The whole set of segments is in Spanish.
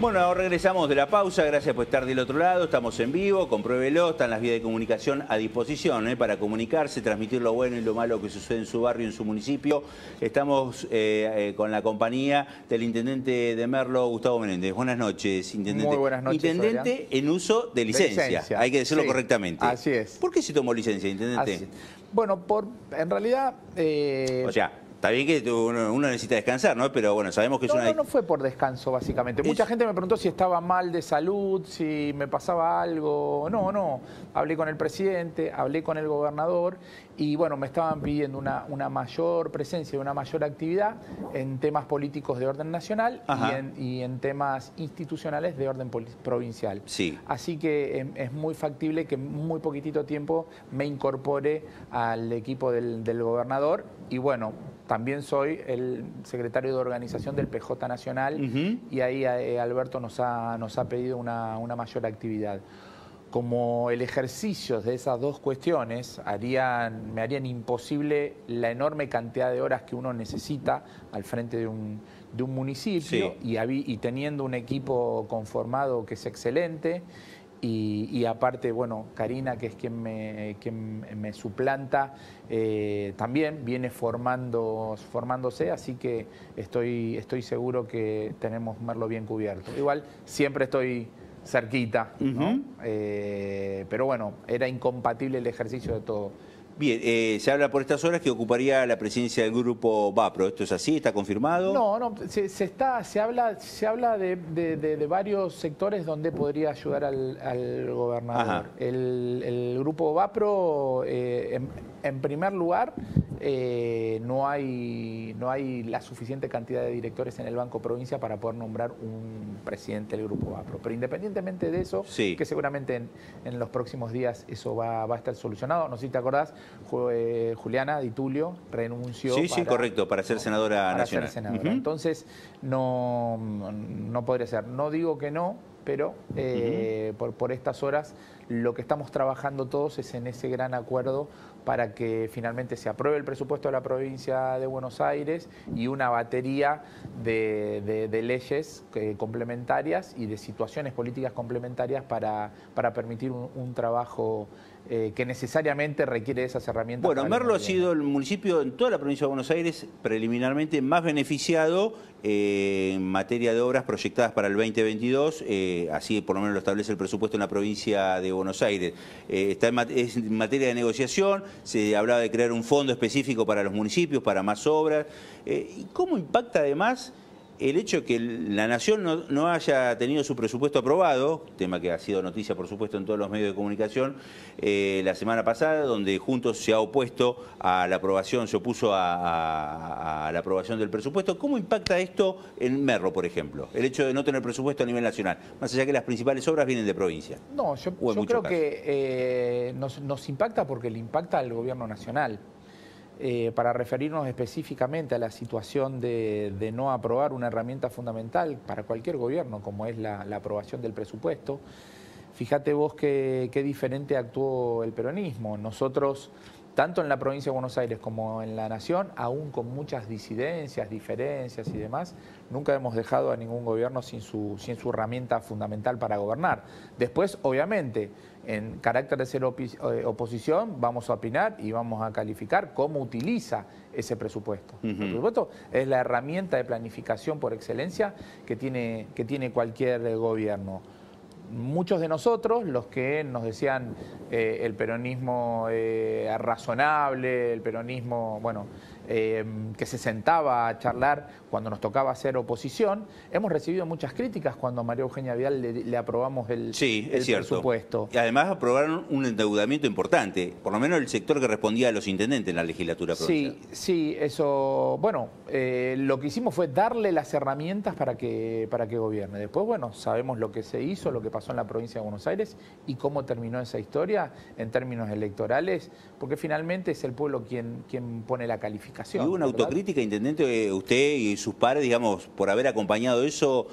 Bueno, ahora regresamos de la pausa. Gracias por estar del otro lado. Estamos en vivo, compruébelo. Están las vías de comunicación a disposición para comunicarse, transmitir lo bueno y lo malo que sucede en su barrio, en su municipio. Estamos con la compañía del intendente de Merlo, Gustavo Menéndez. Buenas noches, intendente. Muy buenas noches, intendente, Adrián. En uso de licencia. Hay que decirlo correctamente. Así es. ¿Por qué se tomó licencia, intendente? Bueno, en realidad... O sea... Está bien que uno necesita descansar, ¿no? Pero bueno, sabemos que es una... No fue por descanso, básicamente. Mucha gente me preguntó si estaba mal de salud, si me pasaba algo. No, no. Hablé con el presidente, hablé con el gobernador y, bueno, me estaban pidiendo una mayor presencia, una mayor actividad en temas políticos de orden nacional y en temas institucionales de orden provincial. Sí. Así que es muy factible que en muy poquitito tiempo me incorpore al equipo del gobernador y, bueno... También soy el secretario de organización del PJ Nacional y ahí Alberto nos ha pedido una mayor actividad. Como el ejercicio de esas dos cuestiones me harían imposible la enorme cantidad de horas que uno necesita al frente de un municipio y teniendo un equipo conformado que es excelente. Y aparte, bueno, Karina, que es quien me suplanta, también viene formándose, así que estoy seguro que tenemos Merlo bien cubierto. Igual siempre estoy cerquita, ¿no? Pero bueno, era incompatible el ejercicio de todo. Bien, se habla por estas horas que ocuparía la presidencia del Grupo Bapro. ¿Esto es así? ¿Está confirmado? No, no, se habla de varios sectores donde podría ayudar al gobernador. El Grupo Bapro, en primer lugar, no hay la suficiente cantidad de directores en el Banco Provincia para poder nombrar un presidente del Grupo Bapro. Pero independientemente de eso, que seguramente en los próximos días eso va a estar solucionado. No sé si te acordás, Juliana Di Tulio renunció. Correcto, para ser senadora nacional. Ser senadora. Entonces, no podría ser. No digo que no, pero por estas horas lo que estamos trabajando todos es en ese gran acuerdo para que finalmente se apruebe el presupuesto de la provincia de Buenos Aires y una batería de leyes complementarias y de situaciones políticas complementarias para permitir un trabajo que necesariamente requiere esas herramientas. Bueno, Merlo ha sido el municipio en toda la provincia de Buenos Aires preliminarmente más beneficiado en materia de obras proyectadas para el 2022, así por lo menos lo establece el presupuesto en la provincia de Buenos Aires. Es en materia de negociación, se hablaba de crear un fondo específico para los municipios, para más obras. ¿Y cómo impacta además el hecho de que la Nación no haya tenido su presupuesto aprobado, tema que ha sido noticia, por supuesto, en todos los medios de comunicación, la semana pasada, donde Juntos se ha opuesto a la aprobación, se opuso a la aprobación del presupuesto? ¿Cómo impacta esto en Merlo, por ejemplo? El hecho de no tener presupuesto a nivel nacional, más allá que las principales obras vienen de provincia. No, yo creo que nos impacta porque le impacta al gobierno nacional. Para referirnos específicamente a la situación de no aprobar una herramienta fundamental para cualquier gobierno, como es la aprobación del presupuesto, fíjate vos qué diferente actuó el peronismo. Nosotros, tanto en la provincia de Buenos Aires como en la Nación, aún con muchas disidencias, diferencias y demás, nunca hemos dejado a ningún gobierno sin su herramienta fundamental para gobernar. Después, obviamente, en carácter de ser oposición, vamos a opinar y vamos a calificar cómo utiliza ese presupuesto. El presupuesto es la herramienta de planificación por excelencia que tiene cualquier gobierno. Muchos de nosotros, los que nos decían el peronismo razonable, el peronismo, bueno, que se sentaba a charlar cuando nos tocaba hacer oposición, hemos recibido muchas críticas cuando a María Eugenia Vidal le aprobamos el presupuesto. Y además aprobaron un endeudamiento importante, por lo menos el sector que respondía a los intendentes en la legislatura provincial. Sí, eso, bueno, lo que hicimos fue darle las herramientas para que gobierne. Después, bueno, sabemos lo que se hizo, lo que pasó en la provincia de Buenos Aires y cómo terminó esa historia en términos electorales, porque finalmente es el pueblo quien pone la calificación comunicación. Y hubo una autocrítica, intendente, usted y sus pares, digamos, por haber acompañado eso,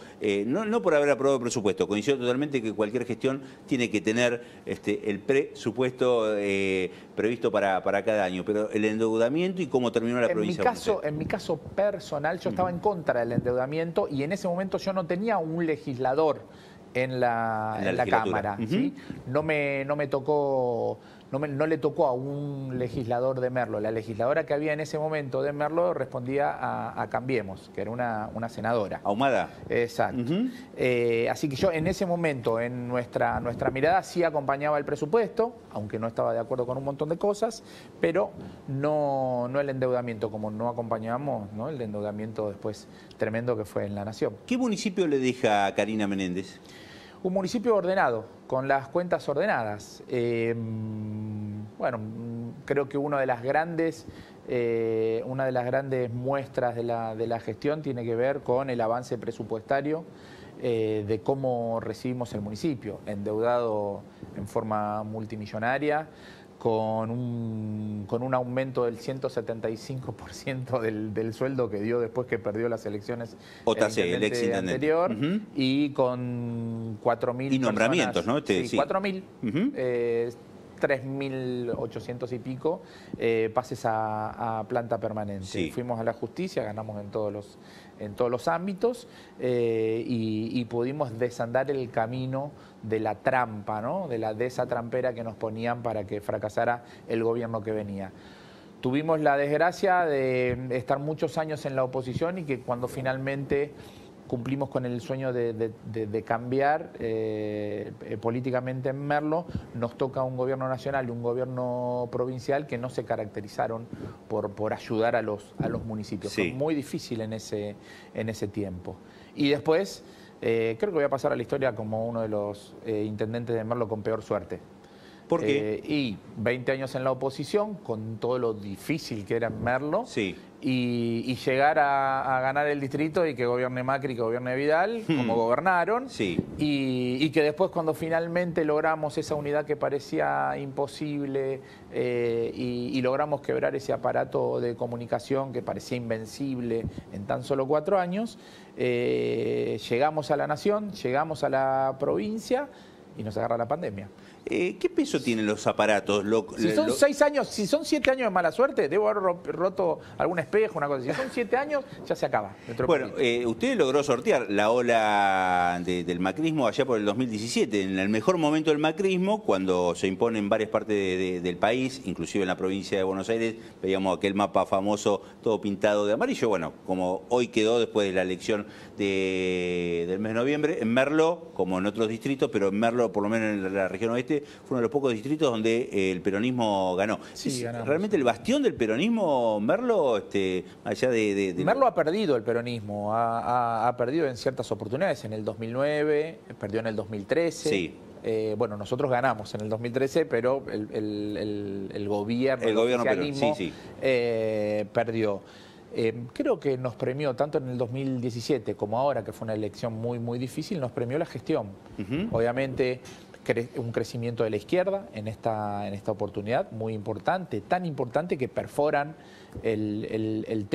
no por haber aprobado el presupuesto. Coincido totalmente que cualquier gestión tiene que tener el presupuesto previsto para cada año, pero el endeudamiento y cómo terminó la provincia. En mi caso personal, yo estaba en contra del endeudamiento y en ese momento yo no tenía un legislador en la Cámara. ¿Sí? No le tocó a un legislador de Merlo. La legisladora que había en ese momento de Merlo respondía a Cambiemos, que era una senadora. Ahumada. Exacto. Así que yo en ese momento, en nuestra mirada, sí acompañaba el presupuesto, aunque no estaba de acuerdo con un montón de cosas, pero no el endeudamiento, como no acompañamos, ¿no?, el endeudamiento después tremendo que fue en la Nación. ¿Qué municipio le deja a Karina Menéndez? Un municipio ordenado, con las cuentas ordenadas. Bueno, creo que una de las grandes muestras de la gestión tiene que ver con el avance presupuestario de cómo recibimos el municipio, endeudado en forma multimillonaria, con un aumento del 175% del sueldo que dio después que perdió las elecciones el ex intendente anterior, y con 4.000 y nombramientos, personas, ¿no? Sí, 4.000, 3.800 y pico pases a planta permanente. Sí. Fuimos a la justicia, ganamos en todos los ámbitos y pudimos desandar el camino de la trampa, ¿no?, de esa trampera que nos ponían para que fracasara el gobierno que venía. Tuvimos la desgracia de estar muchos años en la oposición y que cuando finalmente cumplimos con el sueño de cambiar políticamente en Merlo, nos toca un gobierno nacional y un gobierno provincial que no se caracterizaron por ayudar a los municipios. Sí. Fue muy difícil en ese tiempo. Y después, creo que voy a pasar a la historia como uno de los intendentes de Merlo con peor suerte. ¿Por qué? Y 20 años en la oposición, con todo lo difícil que era en Merlo. Sí. Y llegar a ganar el distrito y que gobierne Macri, que gobierne Vidal, como gobernaron. Sí. Y que después, cuando finalmente logramos esa unidad que parecía imposible y logramos quebrar ese aparato de comunicación que parecía invencible en tan solo 4 años, llegamos a la Nación, llegamos a la provincia y nos agarra la pandemia. ¿Qué peso tienen los aparatos? Si son 6 años, si son 7 años de mala suerte, debo haber roto algún espejo, una cosa. Si son 7 años, ya se acaba. Bueno, usted logró sortear la ola del macrismo allá por el 2017, en el mejor momento del macrismo, cuando se impone en varias partes del país, inclusive en la provincia de Buenos Aires, veíamos aquel mapa famoso, todo pintado de amarillo. Bueno, como hoy quedó después de la elección del mes de noviembre, en Merlo, como en otros distritos, pero en Merlo, por lo menos en la región oeste, fue uno de los pocos distritos donde el peronismo ganó. Sí, realmente el bastión del peronismo, Merlo, allá de... Merlo ha perdido el peronismo, ha perdido en ciertas oportunidades, en el 2009, perdió en el 2013. Sí. Bueno, nosotros ganamos en el 2013, pero el gobierno, el oficialismo, sí, sí, perdió. Creo que nos premió tanto en el 2017 como ahora, que fue una elección muy, muy difícil, nos premió la gestión. Obviamente, un crecimiento de la izquierda en esta oportunidad muy importante, tan importante que perforan el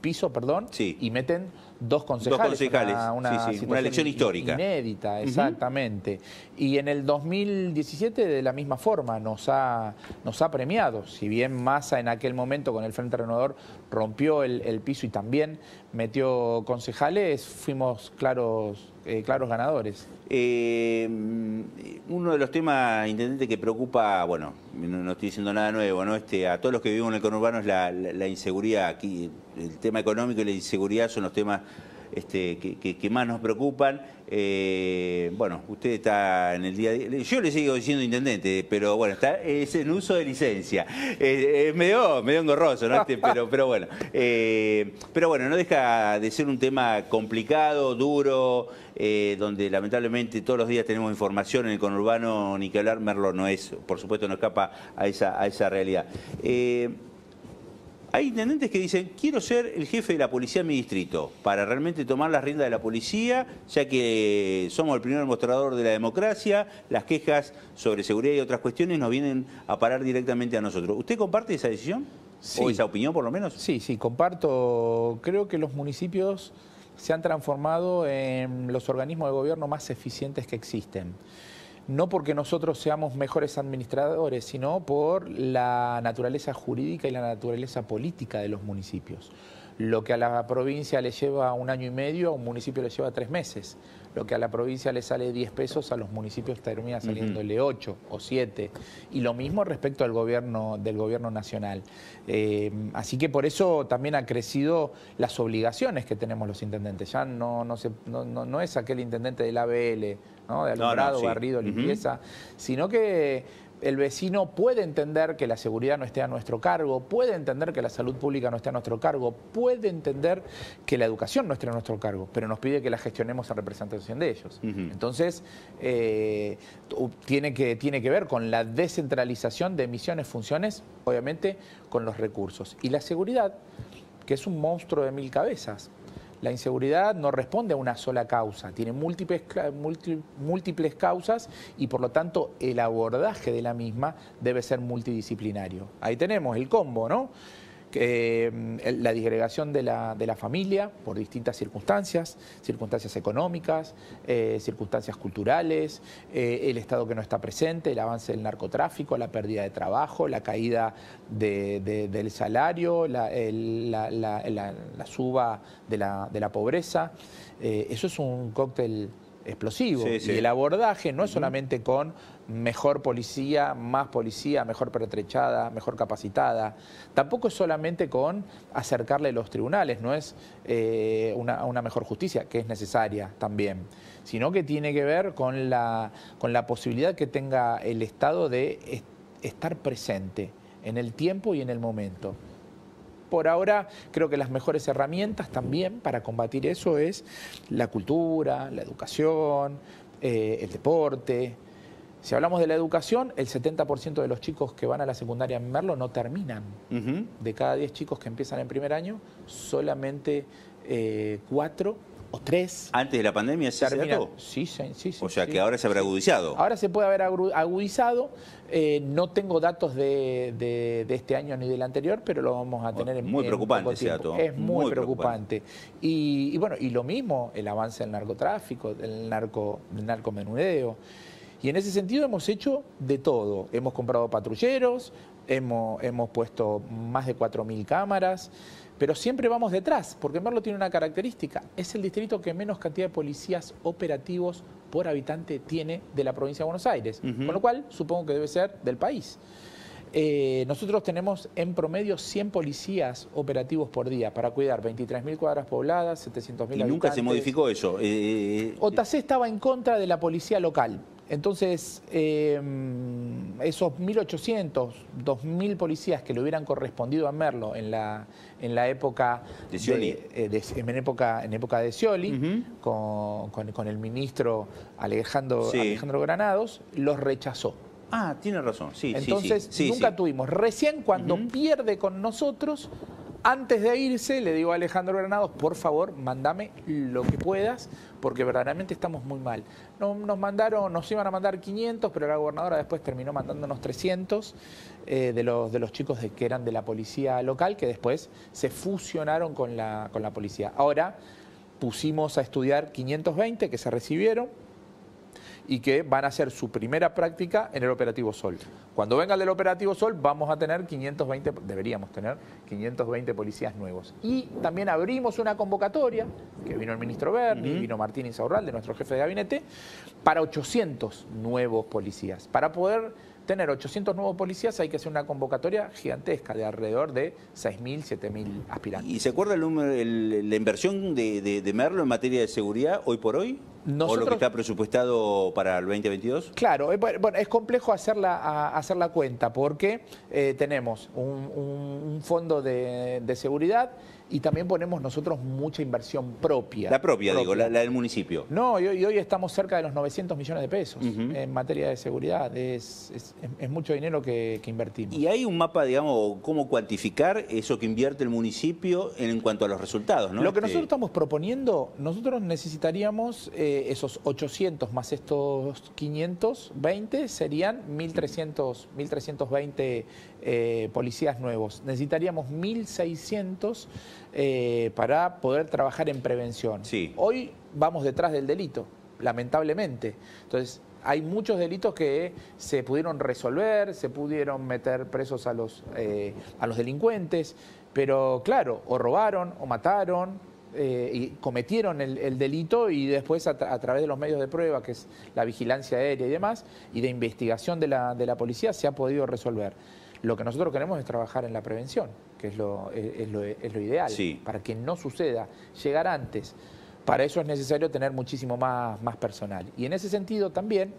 piso, sí, y meten 2 concejales. Una elección histórica. Inédita, exactamente. Y en el 2017 de la misma forma nos ha premiado, si bien Massa en aquel momento con el Frente Renovador rompió el piso y también metió concejales, fuimos claros ganadores. Uno de los temas, intendente, que preocupa, bueno, no estoy diciendo nada nuevo, ¿no?, a todos los que vivimos en el conurbano es la inseguridad. Aquí el tema económico y la inseguridad son los temas que más nos preocupan. Bueno, usted está en el día a día. Yo le sigo diciendo intendente, pero bueno, es en uso de licencia. Medio engorroso, ¿no? Pero bueno. Pero bueno, no deja de ser un tema complicado, duro, donde lamentablemente todos los días tenemos información en el conurbano, ni que hablar, Merlo no es, por supuesto, no escapa a esa realidad. Hay intendentes que dicen, quiero ser el jefe de la policía en mi distrito, para realmente tomar las riendas de la policía, ya que somos el primer mostrador de la democracia, las quejas sobre seguridad y otras cuestiones nos vienen a parar directamente a nosotros. ¿Usted comparte esa decisión? Sí. ¿O esa opinión por lo menos? Sí, sí, comparto. Creo que los municipios se han transformado en los organismos de gobierno más eficientes que existen. No porque nosotros seamos mejores administradores, sino por la naturaleza jurídica y la naturaleza política de los municipios. Lo que a la provincia le lleva 1 año y medio, a un municipio le lleva 3 meses. Lo que a la provincia le sale 10 pesos, a los municipios termina saliéndole 8 o 7. Y lo mismo respecto al gobierno, del gobierno nacional. Así que por eso también han crecido las obligaciones que tenemos los intendentes. Ya no es aquel intendente del ABL, ¿no? De alumbrado, sí, barrido, limpieza, sino que el vecino puede entender que la seguridad no esté a nuestro cargo, puede entender que la salud pública no esté a nuestro cargo, puede entender que la educación no esté a nuestro cargo, pero nos pide que la gestionemos en representación de ellos. Entonces, tiene que ver con la descentralización de misiones, funciones, obviamente con los recursos. Y la seguridad, que es un monstruo de 1000 cabezas. La inseguridad no responde a una sola causa, tiene múltiples causas y por lo tanto el abordaje de la misma debe ser multidisciplinario. Ahí tenemos el combo, ¿no? La disgregación de la familia por distintas circunstancias económicas, circunstancias culturales, el Estado que no está presente, el avance del narcotráfico, la pérdida de trabajo, la caída del salario, la suba de la pobreza. Eso es un cóctel explosivo. Sí, sí. Y el abordaje no es solamente con mejor policía, más policía, mejor pertrechada, mejor capacitada. Tampoco es solamente con acercarle los tribunales, no es una mejor justicia, que es necesaria también, sino que tiene que ver con la posibilidad que tenga el Estado de estar presente en el tiempo y en el momento. Por ahora, creo que las mejores herramientas también para combatir eso es la cultura, la educación, el deporte. Si hablamos de la educación, el 70% de los chicos que van a la secundaria en Merlo no terminan. De cada 10 chicos que empiezan en primer año, solamente 4 o 3. ¿Antes de la pandemia se terminan? Sí, sí, sí. O sea, sí, que ahora se habrá agudizado. Ahora se puede haber agudizado. No tengo datos de este año ni del anterior, pero lo vamos a tener en muy preocupante ese dato. Es muy preocupante. Y bueno, y lo mismo, el avance del narcotráfico, del narcomenudeo. Y en ese sentido hemos hecho de todo. Hemos comprado patrulleros, hemos puesto más de 4000 cámaras, pero siempre vamos detrás, porque Merlo tiene una característica. Es el distrito que menos cantidad de policías operativos por habitante tiene de la provincia de Buenos Aires, con lo cual supongo que debe ser del país. Nosotros tenemos en promedio 100 policías operativos por día para cuidar 23.000 cuadras pobladas, 700.000 habitantes. ¿Y nunca se modificó eso? Otacé estaba en contra de la policía local. Entonces, esos 1.800, 2.000 policías que le hubieran correspondido a Merlo en la época de Scioli, en época de Scioli, con el ministro Alejandro Granados, los rechazó. Ah, tiene razón, sí. Entonces, sí, sí, nunca tuvimos. Recién cuando pierde con nosotros, antes de irse, le digo a Alejandro Granados, por favor, mándame lo que puedas, porque verdaderamente estamos muy mal. Nos iban a mandar 500, pero la gobernadora después terminó mandándonos 300 de los chicos que eran de la policía local, que después se fusionaron con la policía. Ahora pusimos a estudiar 520 que se recibieron y que van a hacer su primera práctica en el Operativo Sol. Cuando vengan del Operativo Sol vamos a tener 520 policías nuevos. Y también abrimos una convocatoria, que vino el ministro Berni, vino Martín Insaurralde, nuestro jefe de gabinete, para 800 nuevos policías. Para poder tener 800 nuevos policías hay que hacer una convocatoria gigantesca de alrededor de 6.000, 7.000 aspirantes. ¿Y se acuerda la inversión de Merlo en materia de seguridad hoy por hoy? ¿O lo que está presupuestado para el 2022? Claro, bueno, es complejo hacer la cuenta porque tenemos un fondo de seguridad y también ponemos nosotros mucha inversión propia. La propia. Digo, la del municipio. No, y hoy estamos cerca de los 900 millones de pesos en materia de seguridad. Es mucho dinero que invertimos. ¿Y hay un mapa, digamos, cómo cuantificar eso que invierte el municipio en cuanto a los resultados? ¿No? Lo que nosotros estamos proponiendo, nosotros necesitaríamos esos 800 más estos 520 serían 1.320 policías nuevos. Necesitaríamos 1.600 para poder trabajar en prevención. Sí. Hoy vamos detrás del delito, lamentablemente. Entonces, hay muchos delitos que se pudieron resolver, se pudieron meter presos a los delincuentes, pero claro, o robaron o mataron. Y cometieron el delito y después a través de los medios de prueba, que es la vigilancia aérea y demás, y de investigación de la policía, se ha podido resolver. Lo que nosotros queremos es trabajar en la prevención, que es lo ideal, sí, para que no suceda, llegar antes. Para eso es necesario tener muchísimo más personal. Y en ese sentido también,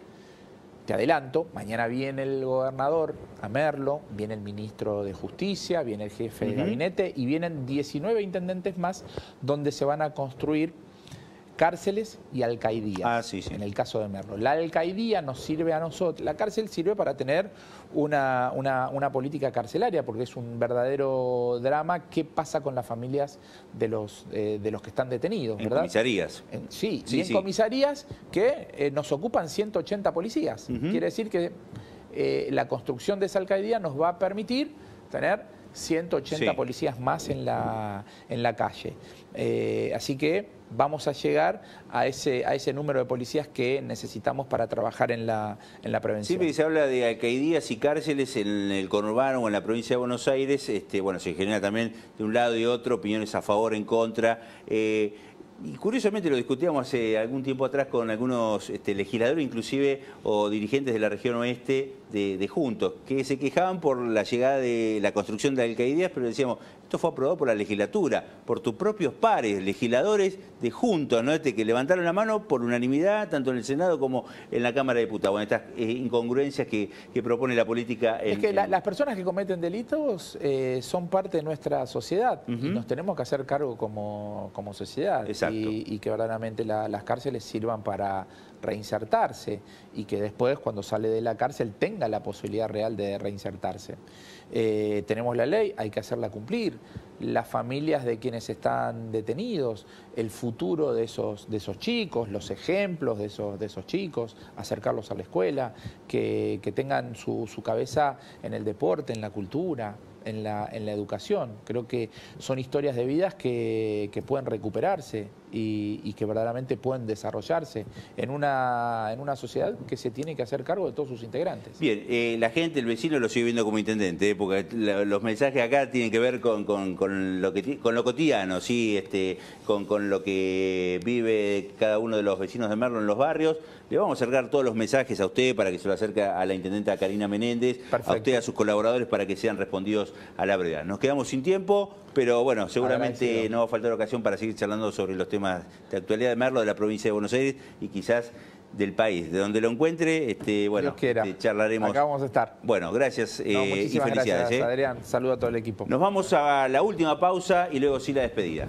te adelanto, mañana viene el gobernador a Merlo, viene el ministro de Justicia, viene el jefe de gabinete y vienen 19 intendentes más donde se van a construir cárceles y alcaidías. Ah, sí, sí. En el caso de Merlo. La alcaidía nos sirve a nosotros, la cárcel sirve para tener una política carcelaria, porque es un verdadero drama qué pasa con las familias de los que están detenidos, ¿verdad? En comisarías. Sí, sí, y en comisarías que nos ocupan 180 policías. Quiere decir que la construcción de esa alcaidía nos va a permitir tener 180 policías más en la calle. Así que vamos a llegar a ese número de policías que necesitamos para trabajar en la prevención. Siempre se habla de alcaidías y cárceles en el conurbano o en la provincia de Buenos Aires. Bueno, se genera también de un lado y otro opiniones a favor, en contra. Y curiosamente lo discutíamos hace algún tiempo atrás con algunos legisladores, inclusive, o dirigentes de la región oeste de Juntos, que se quejaban por la llegada de la construcción de alcaidías, pero decíamos, esto fue aprobado por la legislatura, por tus propios pares, legisladores de Juntos, ¿no? Que levantaron la mano por unanimidad, tanto en el Senado como en la Cámara de Diputados. Bueno, estas incongruencias que propone la política. Es que las personas que cometen delitos son parte de nuestra sociedad y nos tenemos que hacer cargo como sociedad. Exacto. Y que verdaderamente las cárceles sirvan para reinsertarse y que después, cuando sale de la cárcel, tenga la posibilidad real de reinsertarse. Tenemos la ley, hay que hacerla cumplir. Las familias de quienes están detenidos, el futuro de esos chicos, los ejemplos de esos chicos, acercarlos a la escuela, que tengan su cabeza en el deporte, en la cultura, en la educación. Creo que son historias de vidas que pueden recuperarse y que verdaderamente pueden desarrollarse en una sociedad que se tiene que hacer cargo de todos sus integrantes. Bien, la gente, el vecino lo sigue viendo como intendente, porque los mensajes acá tienen que ver con lo cotidiano, ¿sí? Con lo que vive cada uno de los vecinos de Merlo en los barrios. Le vamos a acercar todos los mensajes a usted para que se lo acerque a la intendenta Karina Menéndez, perfecto, a usted, a sus colaboradores, para que sean respondidos a la brevedad. Nos quedamos sin tiempo, pero bueno, seguramente agradecido, no va a faltar ocasión para seguir charlando sobre los temas de actualidad de Merlo, de la provincia de Buenos Aires y quizás del país, de donde lo encuentre. Bueno, charlaremos. Acá vamos a estar. Bueno, gracias, muchísimas y felicidades. Gracias, Adrián. Saludo a todo el equipo. Nos vamos a la última pausa y luego sí la despedida.